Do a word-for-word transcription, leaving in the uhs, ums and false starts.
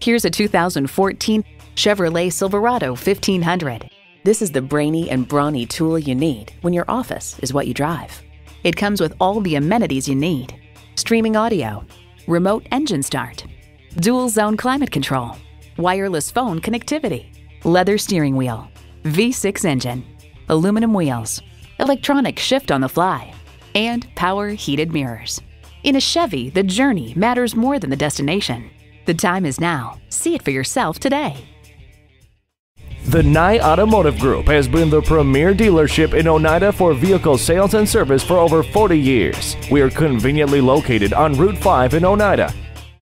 Here's a two thousand fourteen Chevrolet Silverado fifteen hundred. This is the brainy and brawny tool you need when your office is what you drive. It comes with all the amenities you need: streaming audio, remote engine start, dual zone climate control, wireless phone connectivity, leather steering wheel, V six engine, aluminum wheels, electronic shift on the fly, and power heated mirrors. In a Chevy, the journey matters more than the destination. The time is now. See it for yourself today. The Nye Automotive Group has been the premier dealership in Oneida for vehicle sales and service for over forty years. We are conveniently located on Route five in Oneida.